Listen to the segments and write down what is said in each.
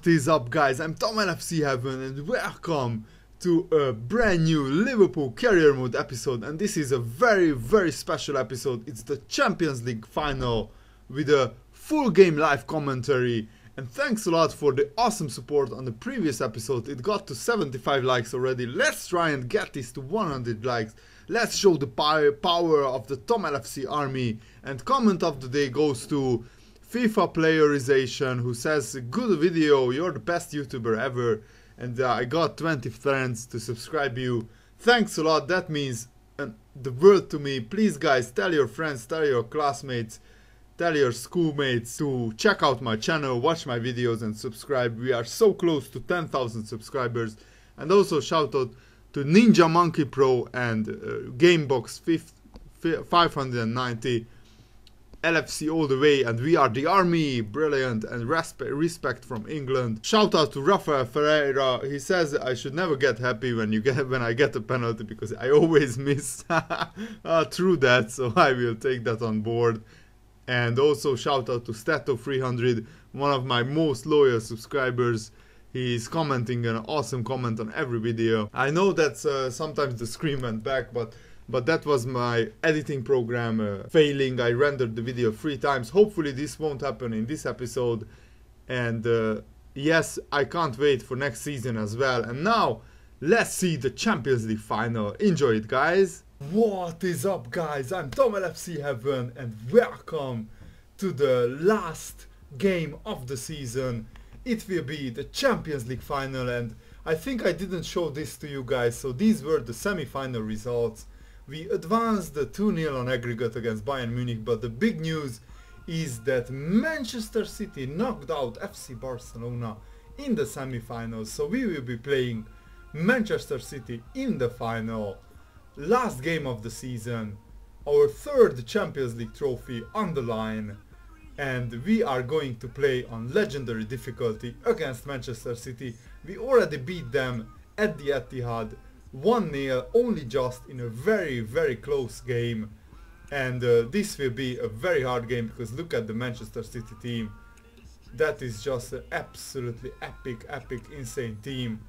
What is up, guys? I'm Tom LFC Heaven and welcome to a brand new Liverpool Career Mode episode. And this is a very special episode. It's the Champions League final with a full game live commentary. And thanks a lot for the awesome support on the previous episode. It got to 75 likes already. Let's try and get this to 100 likes. Let's show the power of the Tom LFC army. And comment of the day goes to FIFA Playerization, who says, "Good video, you're the best YouTuber ever, and I got 20 friends to subscribe you." Thanks a lot, that means the world to me. Please guys, tell your friends, tell your classmates, tell your schoolmates to check out my channel, watch my videos and subscribe. We are so close to 10,000 subscribers. And also shout out to Ninja Monkey Pro and Gamebox 590. LFC all the way, and we are the army, brilliant, and respect from England. Shout out to Rafael Ferreira, he says, "I should never get happy when I get a penalty because I always miss." True that, so I will take that on board. And also shout out to Stato300, one of my most loyal subscribers. He is commenting an awesome comment on every video. I know that sometimes the screen went back, but that was my editing program failing. I rendered the video 3 times. Hopefully this won't happen in this episode. And yes, I can't wait for next season as well. And now, let's see the Champions League final. Enjoy it, guys. What is up, guys? I'm Tom LFC Heaven and welcome to the last game of the season. It will be the Champions League final, and I think I didn't show this to you guys. So these were the semi-final results. We advanced 2-0 on aggregate against Bayern Munich, but the big news is that Manchester City knocked out FC Barcelona in the semi-finals, so we will be playing Manchester City in the final. Last game of the season, our 3rd Champions League trophy on the line, and we are going to play on legendary difficulty against Manchester City. We already beat them at the Etihad 1-0, only just, in a very close game. And this will be a very hard game because look at the Manchester City team. That is just an absolutely epic insane team.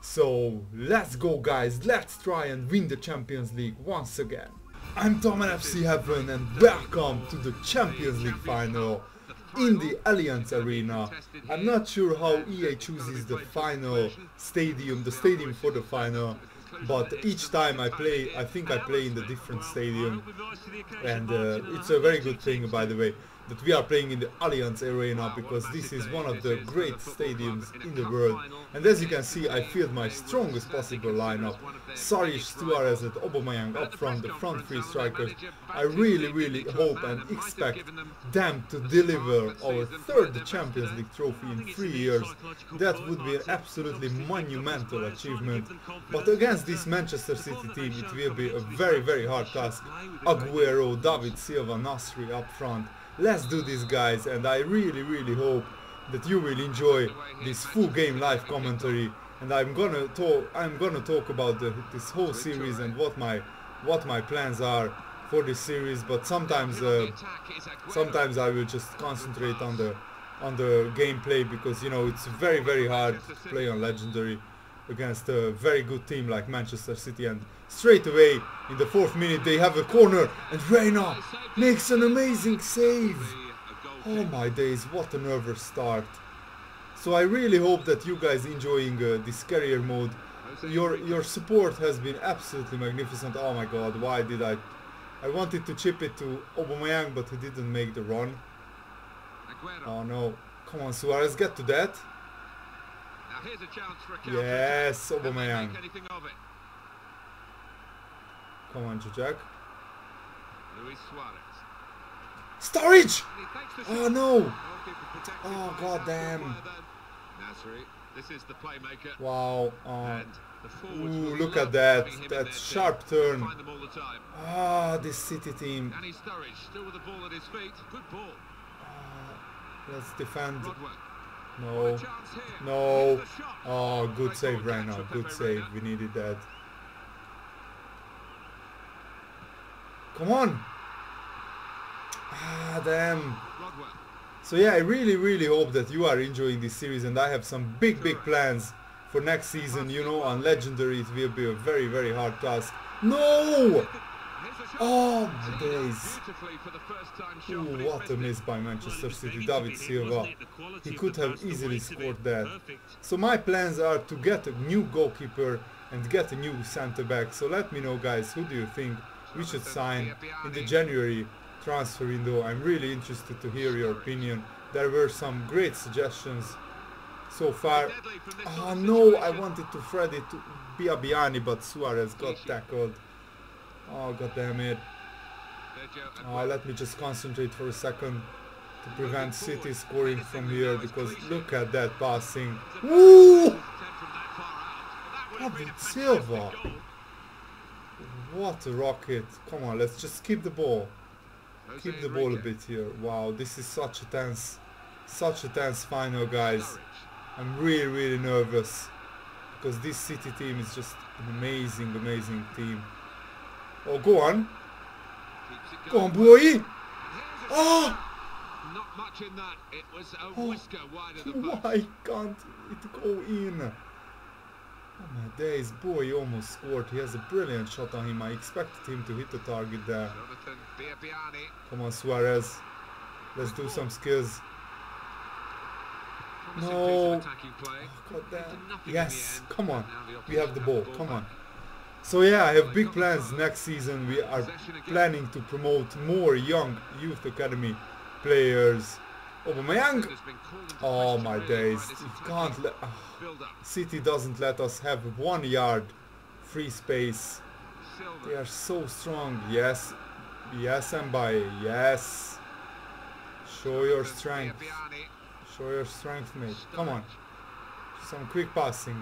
So let's go, guys, let's try and win the Champions League once again. I'm Tom LFC Heaven and welcome to the Champions League final in the Allianz Arena. I'm not sure how EA chooses the final stadium, the stadium for the final. But each time I play, I think I play in a different stadium, and it's a very good thing, by the way, that we are playing in the Allianz Arena, because this is one of the great stadiums in the world. And as you can see, I field my strongest possible lineup: Sarish, Suarez and Aubameyang up front, the front three strikers. I really hope and expect them to deliver our 3rd Champions League trophy in 3 years. That would be an absolutely monumental achievement. But against this Manchester City team, it will be a very hard task. Aguero, David Silva, Nasri up front. Let's do this, guys, and I really hope that you will enjoy this full game live commentary. And I'm gonna talk about this whole series and what my plans are for this series. But sometimes I will just concentrate on the gameplay, because you know it's very hard to play on legendary against a very good team like Manchester City. And straight away in the 4th minute they have a corner and Reina makes an amazing save. Oh my days, what a nervous start. So I really hope that you guys enjoying this career mode. Your support has been absolutely magnificent. Oh my god, why did I wanted to chip it to Aubameyang, but he didn't make the run. Oh no, come on Suarez, get to that. Here's a chance for a yes, Aubameyang. Come on, Jack. Luis Suarez. Sturridge! Oh no! Oh god damn! Nasri, this is the playmaker. Wow! Ooh, look at that! That sharp turn. Ah, this City team. Danny Sturridge, still with the ball at his feet. Good ball. Let's defend. Rodman. No, no, oh, good save Reina, good save, we needed that. Come on! Ah, damn! So yeah, I really, really hope that you are enjoying this series, and I have some big, big plans for next season, you know, on Legendary. It will be a very, very hard task. No! Oh, days. Ooh, what a miss by Manchester City. David Silva. He could have easily scored that. So my plans are to get a new goalkeeper and get a new centre-back. So let me know, guys, who do you think we should sign in the January transfer window? I'm really interested to hear your opinion. There were some great suggestions so far. Oh no, I wanted to thread it to Biabiany, but Suarez got tackled. Oh, god damn it. Let me just concentrate for a second to prevent City scoring from here, because look at that passing. Woo! David Silva! What a rocket. Come on, let's just keep the ball. Keep the ball a bit here. Wow, this is such a tense final, guys. I'm really, really nervous, because this City team is just an amazing, amazing team. Oh, go on. Go on, boy. Oh! Not much in that. It was a whisker wide of the post. Why can't it go in? Oh my days, boy almost scored. He has a brilliant shot on him. I expected him to hit the target there. Come on, Suarez. Let's do some skills. No. Oh, God damn. Yes, come on. We have the ball. Come on. So yeah, I have big plans next season. We are planning to promote more young youth academy players. Aubameyang! Oh my days, you can't let... City doesn't let us have 1 yard free space. They are so strong. Yes, yes Mbappé, yes. Show your strength. Show your strength, mate. Come on. Some quick passing.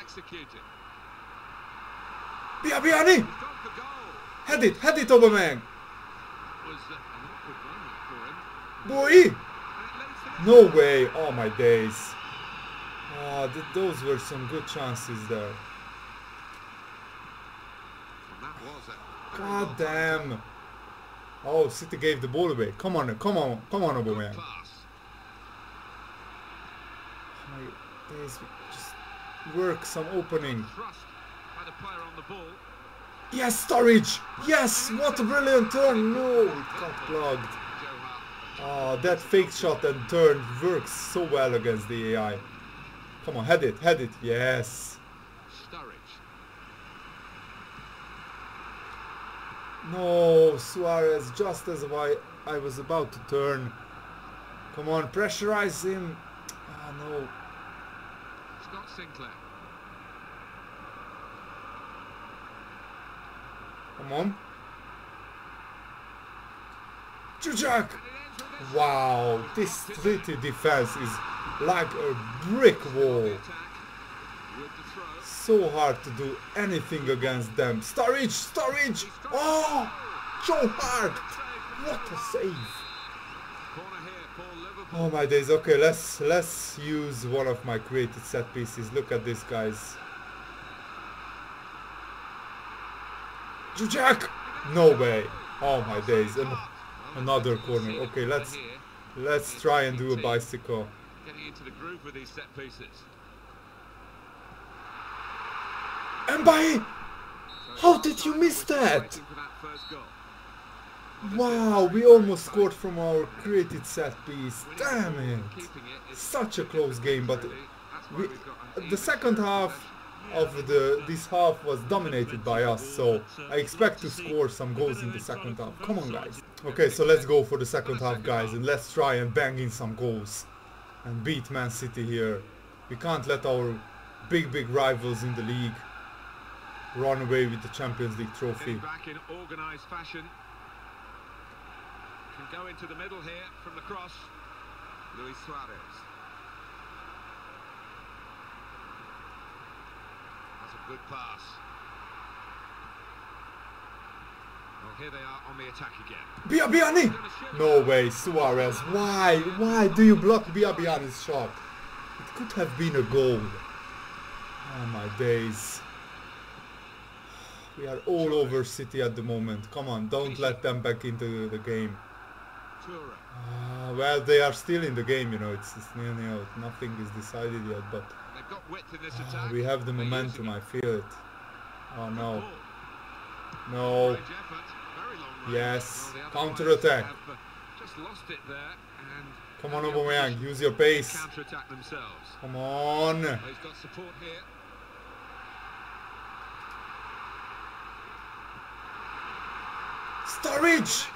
Executed. Biabiany! Head it, Aubameyang! Boy! No way! Oh my days! Oh, those were some good chances there. God damn! Oh, City gave the ball away. Come on, come on, come on, Aubameyang! Oh my days! Work some opening. Yes, Sturridge! Yes! What a brilliant turn! No, it got blocked. Oh, that fake shot and turn works so well against the AI. Come on, head it, head it. Yes. No, Suarez, just as I was about to turn. Come on, pressurize him. Ah, no. Sinclair. Come on. Jujak! Wow, this City defense is like a brick wall. So hard to do anything against them. Sturridge! Sturridge! Oh! Joe Hart! What a save! Oh my days, okay, let's use one of my created set pieces. Look at this, guys. Jujak! No way. Oh my days, another corner. Okay, let's try and do a bicycle. Getting into the groove with these set pieces. Mbappé! How did you miss that? Wow, we almost scored from our created set piece. Damn it! Such a close game, but the second half of this half was dominated by us, so I expect to score some goals in the second half. Come on, guys. Okay, so let's go for the second half, guys, and let's try and bang in some goals and beat Man City here. We can't let our big rivals in the league run away with the Champions League trophy. Go into the middle here from the cross. Luis Suarez has a good pass. Well, here they are on the attack again. Biabiany! No way, Suarez. Why do you block Biabiany's shot? It could have been a goal. Oh my days. We are all over City at the moment. Come on, don't let them back into the game. Well, they are still in the game, you know. It's nil-nil. Nothing is decided yet, but we have the momentum. I feel it. Oh no! No. Yes. Counter attack. Come on, Aubameyang. Use your pace. Come on. Sturridge!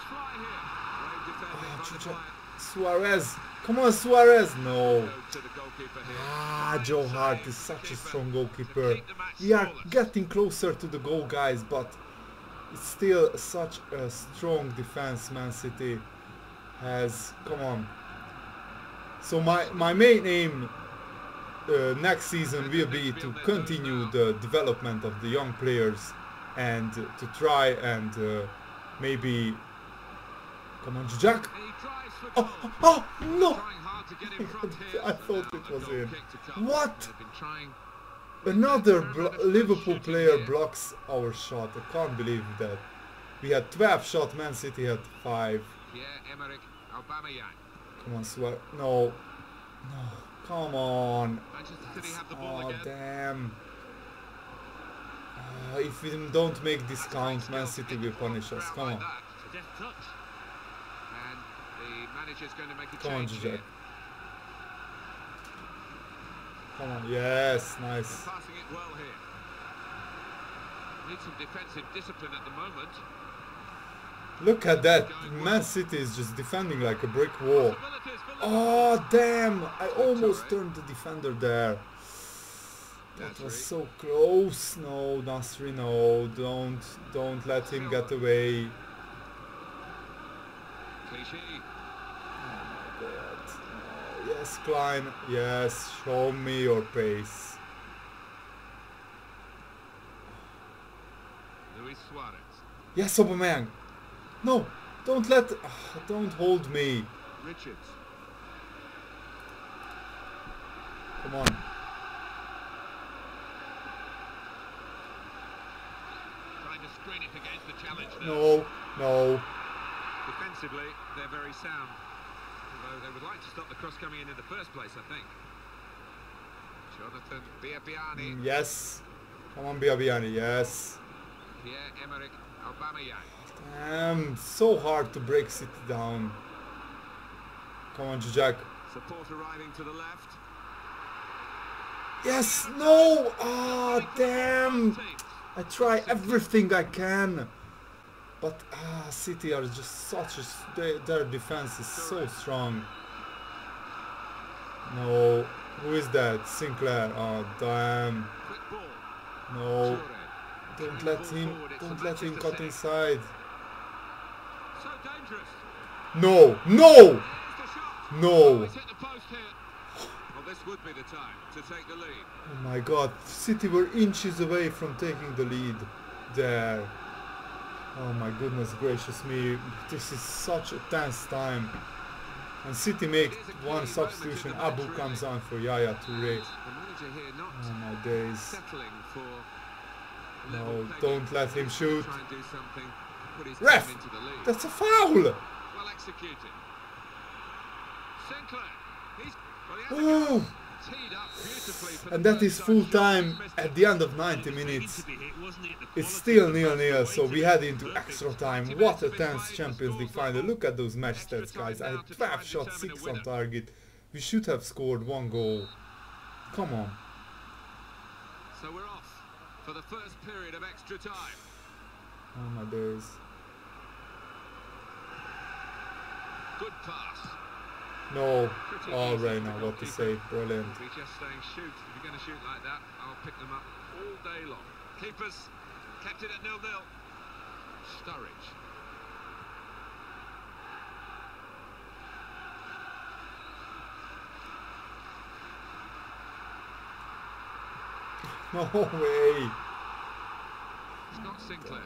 Suarez, come on Suarez, no. Ah, Joe Hart is such a strong goalkeeper. We are getting closer to the goal, guys, but it's still such a strong defense Man City has. Come on. So my main aim next season will be to continue the development of the young players and to try and maybe. Come on, Jack! Oh, oh, no! I thought it was in. What? Another Liverpool player blocks our shot. I can't believe that. We had 12 shots, Man City had 5. Pierre-Emerick Aubameyang. Come on, Suarez. No. No. Come on. Oh, damn. If we don't make this count, Man City will punish us. Come on. Come on, Jack. Come on, yes, nice. Passing it well here. Need some defensive discipline at the moment. Look at that. Man City is just defending like a brick wall. Oh, damn. I almost turned the defender there. That was so close. No, Nasri, no. Don't let him get away. Yes, Klein. Yes, show me your pace. Luis Suarez. Yes, Aubameyang. No, don't let. Don't hold me. Richards. Come on. Trying to screen it against the challenge. No, no. Defensively, they're very sound. Although they would like to stop the cross coming in the first place, I think. Jonathan Biabiany. Yes. Come on, Biabiany. Yes. Pierre-Emerick Aubameyang. Damn, so hard to break City down. Come on, Zizek. Support arriving to the left. Yes. No. Ah, damn. I try everything I can. But City are just such a... Their defense is so strong. No. Who is that? Sinclair. Oh, damn. No. Don't let him cut inside. No. No. No. Oh my god. City were inches away from taking the lead there. Oh my goodness gracious me, this is such a tense time. And City make one substitution, Abu comes on for Yaya Touré. Oh my days. No, don't let him shoot. Ref! That's a foul! Ooh. And that is full time at the end of 90 minutes. It's still nil-nil, so we head into extra time. What a tense Champions League final. Look at those match stats, guys. I had 12 shots, 6 on target. We should have scored 1 goal. Come on. So we're off for the first period of extra time. Oh my days. Good pass. No, oh Reina, what to say, brilliant. We're just saying shoot, if you're going to shoot like that, I'll pick them up all day long. Keepers, kept it at 0-0. Sturridge. No way. It's not Sinclair.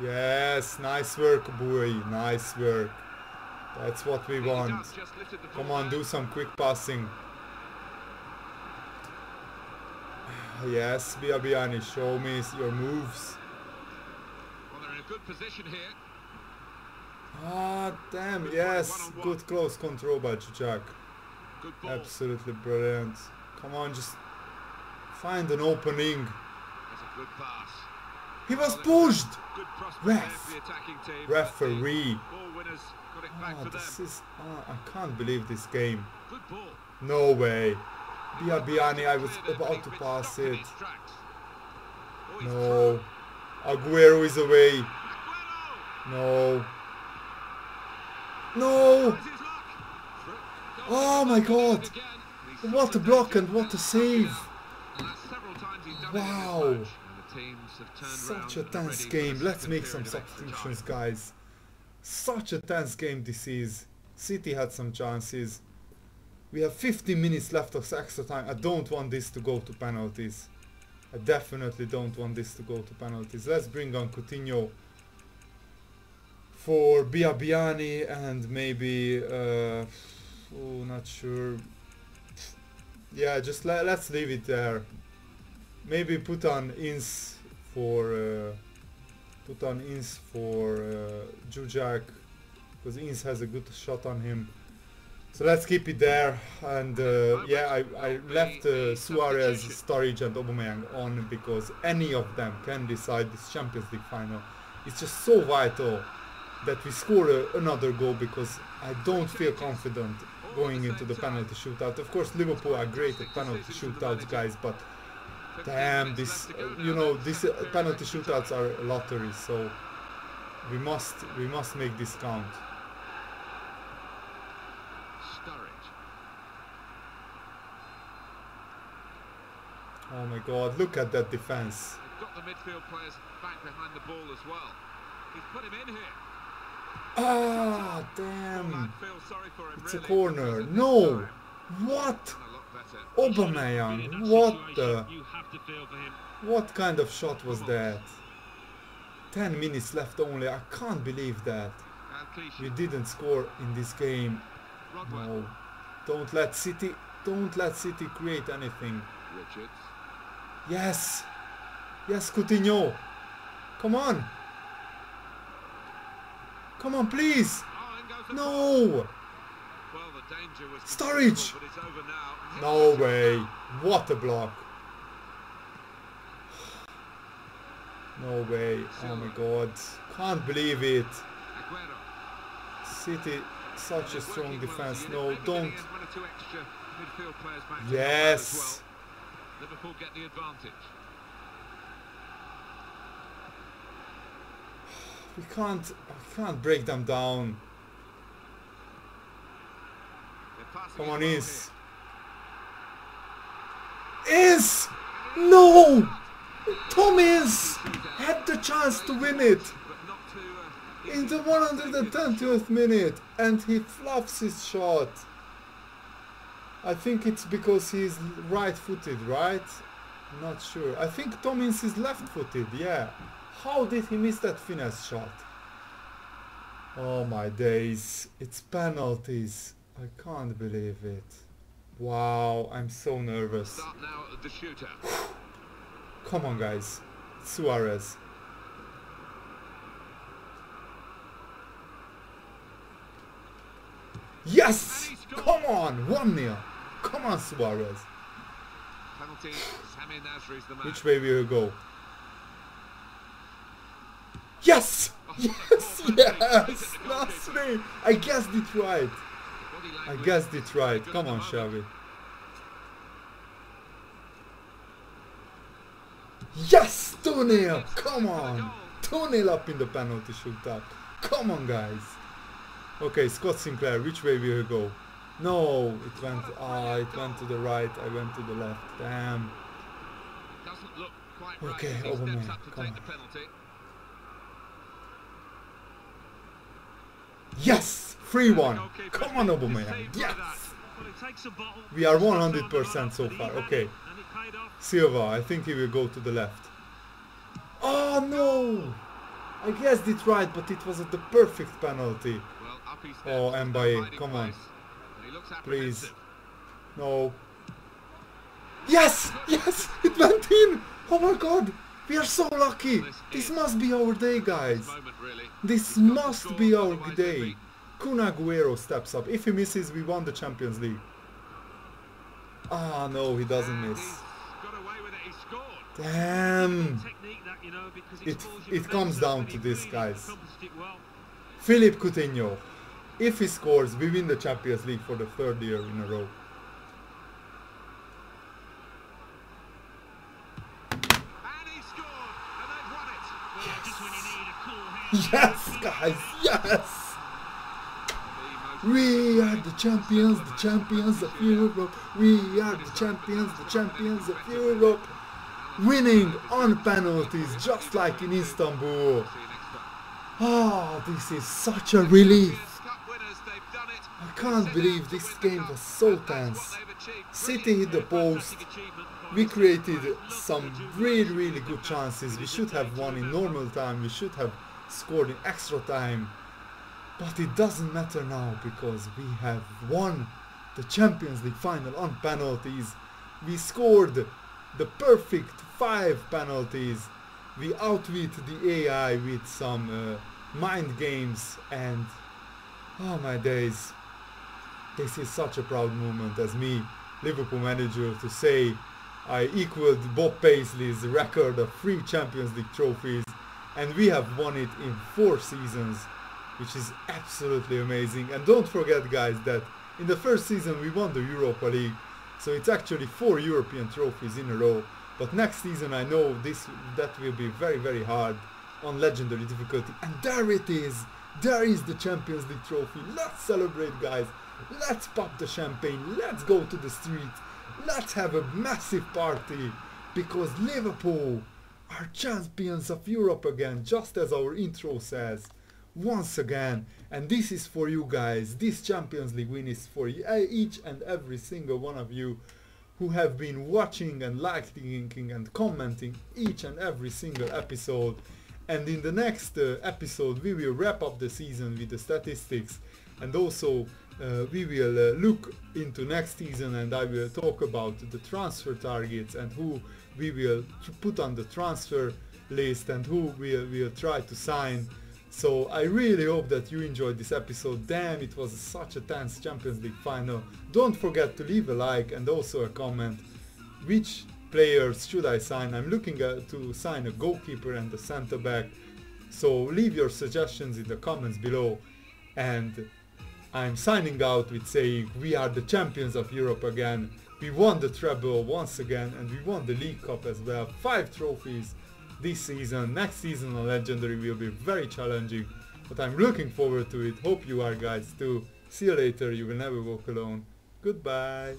Yes, nice work, boy, nice work. That's what we want. Come on, do some quick passing. Yes, Biabiany, show me your moves. Well, they're in a good position here. Ah, damn, yes. Good close control by Cicak. Absolutely brilliant. Come on, just find an opening. He was pushed! Referee. Ah, this is... Ah, I can't believe this game. No way. Biabiany, I was about to pass it. No. Aguero is away. No. No! Oh my god! What a block and what a save! Wow! Such a tense game. Let's make some substitutions, guys. Such a tense game this is. City had some chances. We have 50 minutes left of extra time. I don't want this to go to penalties. I definitely don't want this to go to penalties. Let's bring on Coutinho for Biabiany and maybe... oh, not sure. Yeah, just let's leave it there. Maybe put on Ince for Cicak, because Ince has a good shot on him. So let's keep it there. And yeah, I left Suarez, Sturridge and Aubameyang on because any of them can decide this Champions League final. It's just so vital that we score another goal, because I don't feel confident going into the penalty shootout. Of course, Liverpool are great at penalty shootouts, guys, but damn, this you know, these penalty shootouts are lotteries, so we must make this count. Oh my god, look at that defense. Got the midfield players back behind the ball as well. He's put him in here. Ah, damn, it's a corner. No, what? Aubameyang, what the? What kind of shot was that? 10 minutes left only, I can't believe that. We didn't score in this game. No, don't let City create anything. Yes, yes, Coutinho, come on. Come on, please! No! Sturridge! No way! What a block! No way! Oh my god! Can't believe it! City, such a strong defense. No, don't! Yes! Liverpool get the advantage. I can't break them down. Come on, Ince. Ince! No! Tom Ince had the chance to win it in the 120th minute and he fluffs his shot. I think it's because he's right-footed, right? Not sure. I think Tom Ince is left-footed, yeah. How did he miss that finesse shot? Oh my days, it's penalties. I can't believe it. Wow, I'm so nervous. Start now at the shootout. Come on, guys. Suarez. Yes! Come on, 1-0. Come on, Suarez. Penalty. Sammy Nasri's the man. Which way will you go? Yes! Yes! Yes! Nasri! I guessed it right! I guessed it right. Come on, Xavi. Yes! 2-0! Come on! 2-0 up in the penalty shootout. Come on, guys! Okay, Scott Sinclair, which way will you go? No! It went... Ah, it went to the right. I went to the left. Damn. Okay, Aubameyang. Come on. Yes! 3-1. Come on, Aubameyang. Yes! We are 100% so far. Okay. Silva, I think he will go to the left. Oh, no! I guessed it right, but it was at the perfect penalty. Oh, Mbappé, come on. Please. No. Yes! Yes! It went in! Oh my god! We are so lucky! This must be our day, guys! This must be our day! Kun Aguero steps up. If he misses, we won the Champions League. Ah, no, he doesn't miss. Damn! It comes down to this, guys. Philippe Coutinho. If he scores, we win the Champions League for the third year in a row. Yes, guys, yes! We are the champions of Europe. We are the champions of Europe. Winning on penalties, just like in Istanbul. Oh, this is such a relief. I can't believe this game was so tense. City hit the post. We created some really, really good chances. We should have won in normal time. We should have scored in extra time, but it doesn't matter now because we have won the Champions League final on penalties. We scored the perfect 5 penalties. We outwit the AI with some mind games, and oh my days, this is such a proud moment as me, Liverpool manager, to say I equaled Bob Paisley's record of 3 Champions League trophies. And we have won it in 4 seasons, which is absolutely amazing. And don't forget, guys, that in the first season we won the Europa League, so it's actually 4 European trophies in a row. But next season, I know that will be very, very hard on legendary difficulty. And there it is! There is the Champions League trophy. Let's celebrate, guys! Let's pop the champagne, let's go to the street, let's have a massive party, because Liverpool are champions of Europe again, just as our intro says, once again. And this is for you guys. This Champions League win is for each and every single one of you who have been watching and liking and commenting each and every single episode. And in the next episode we will wrap up the season with the statistics, and also we will look into next season, and I will talk about the transfer targets and who we will put on the transfer list and who we'll try to sign. So I really hope that you enjoyed this episode. Damn, it was such a tense Champions League final. Don't forget to leave a like and also a comment. Which players should I sign? I'm looking to sign a goalkeeper and a center back. So leave your suggestions in the comments below, and I'm signing out with saying we are the champions of Europe again. We won the treble once again, and we won the League Cup as well. 5 trophies this season. Next season on Legendary will be very challenging, but I'm looking forward to it. Hope you are, guys, too. See you later. You will never walk alone. Goodbye.